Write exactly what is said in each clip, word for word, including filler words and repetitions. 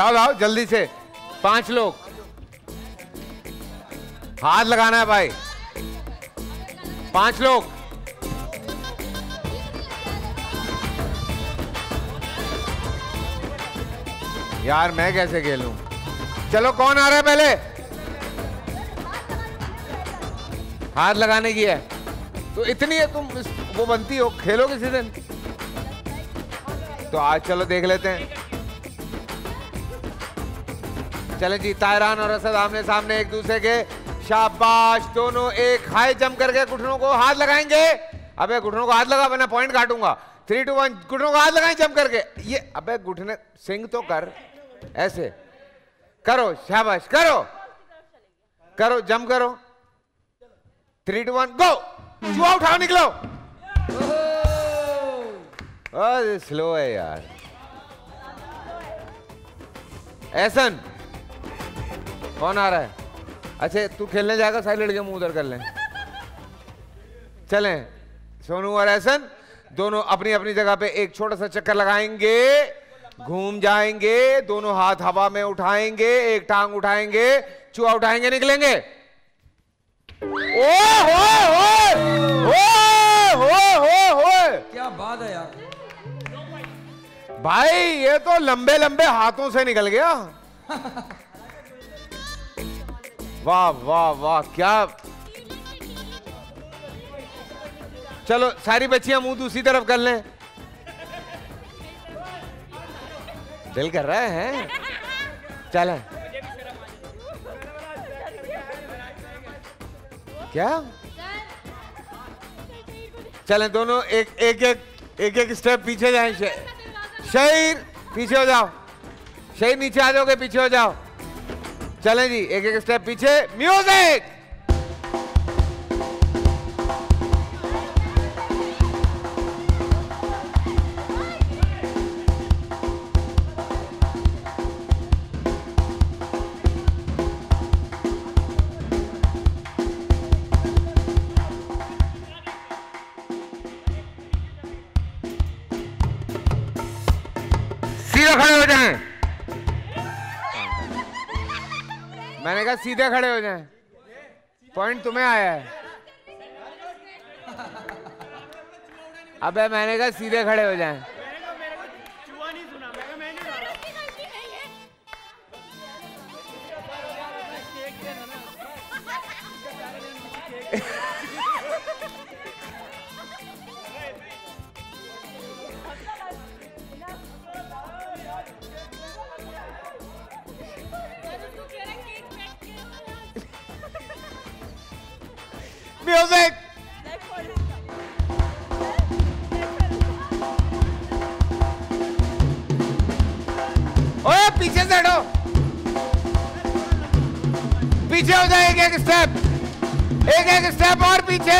आओ आओ जल्दी से पांच लोग, हाथ लगाना है भाई, पांच लोग। यार मैं कैसे खेलूं? चलो कौन आ रहा है पहले? हाथ लगाने की है तो इतनी है, तुम वो बनती हो, खेलो किसी दिन तो। आज चलो देख लेते हैं। चले जी, तायरान और असद आमने सामने एक दूसरे के। शाबाश, दोनों एक हाई जंप करके घुटनों को हाथ लगाएंगे। अबे घुटनों को हाथ लगा वरना पॉइंट काटूंगा। थ्री टू वन, घुटनों को हाथ लगाएं जंप करके। ये अबे घुटने सिंग तो कर, ऐसे करो। शाबाश, करो करो जंप करो। Three two one go. चूहा उठाओ, निकलो। अरे स्लो है यार। ऐसन कौन आ रहा है? अच्छा तू खेलने जाएगा, सारी लड़कियां मुंह उधर कर लें। चलें, सोनू और ऐसन दोनों अपनी अपनी जगह पे एक छोटा सा चक्कर लगाएंगे, घूम जाएंगे, दोनों हाथ हवा में उठाएंगे, एक टांग उठाएंगे, चूहा उठाएंगे, निकलेंगे। ओ हो हो हो हो हो, क्या बात है यार भाई, ये तो लंबे लंबे हाथों से निकल गया। वाह वाह वाह, क्या। चलो सारी बच्चियां मुंह दूसरी तरफ कर लें। दिल कर रहा है। चलें, क्या चलें दोनों एक एक एक एक एक स्टेप पीछे जाएं। शहीर पीछे हो जाओ, शहीर नीचे आ जाओगे, पीछे हो जाओ। चलें जी, एक एक स्टेप पीछे। म्यूजिक। सीधा खड़े हो जाएं। मैंने कहा सीधे खड़े हो जाएं। पॉइंट तुम्हें आया है। अबे मैंने कहा सीधे खड़े हो जाएं। म्यूजिक। ओए पीछे से हटो, पीछे हो जाए। एक एक स्टेप, एक एक स्टेप और पीछे,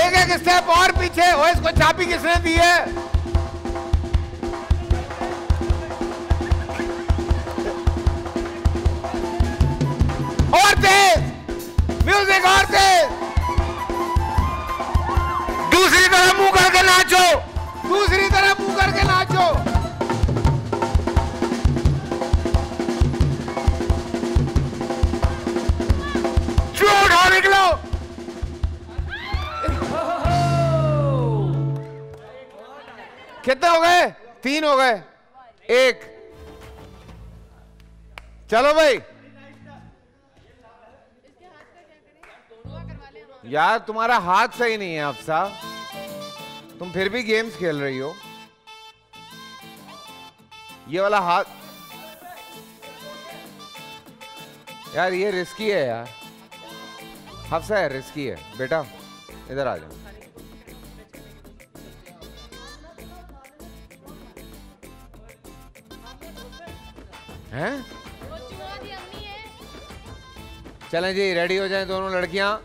एक एक स्टेप और पीछे। ओए इसको चाबी किसने दी है? और तेज म्यूजिक, और तेज। दूसरी तरफ मुंह करके नाचो, दूसरी तरफ मुंह करके नाचो। चूहा उठाओ, निकलो। कितने हो गए? तीन हो गए, एक। चलो भाई यार, तुम्हारा हाथ सही नहीं है अफसा, तुम फिर भी गेम्स खेल रही हो। ये वाला हाथ यार, ये रिस्की है यार। अफसा है, रिस्की है बेटा। इधर आ जाओ। हैं? चलें जी, रेडी हो जाएं दोनों लड़कियां।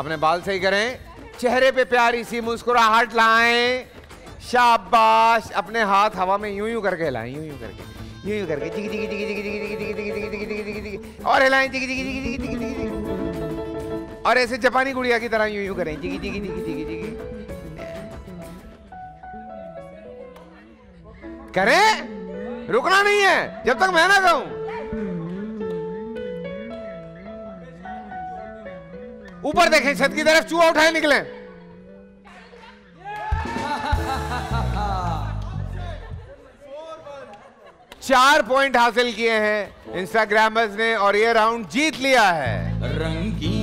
अपने बाल सही करें, चेहरे पे प्यारी सी मुस्कुराहट लाएं। शाबाश, अपने हाथ हवा में यूं यूं करके हिलाएं, यूं यूं करके, यूं यूं करके, जिग जिग जिग जिग जिग जिग जिग जिग, और हिलाएं जिग जिग जिग जिग जिग जिग। और ऐसे जापानी गुड़िया की तरह यूं यूं करें, जिग जिग जिग जिग जिग करें। रुकना नहीं है जब तक मैं ना कहूं। ऊपर देखें छत की तरफ, चूहा उठाए निकले। चार पॉइंट हासिल किए हैं इंस्टाग्रामर्स ने और ये राउंड जीत लिया है। रंगी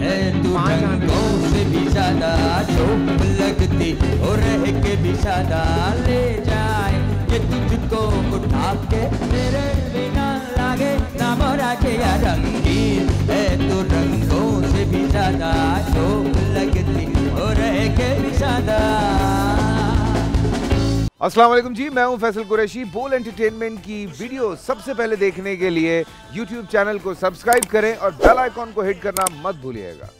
है तू रंगों से भी ज़्यादा, चोट लगती और रह के भी ज़्यादा, ले जाए कि तुझको उठा के तेरे बिना लागे ना मोरा के। या रंगी है तू रंगों से भी ज़्यादा, चोट लगती और रह के भी ज़्यादा। अस्सलाम वालेकुम जी, मैं हूं फैसल कुरैशी। बोल एंटरटेनमेंट की वीडियो सबसे पहले देखने के लिए यूट्यूब चैनल को सब्सक्राइब करें और बेल आइकॉन को हिट करना मत भूलिएगा।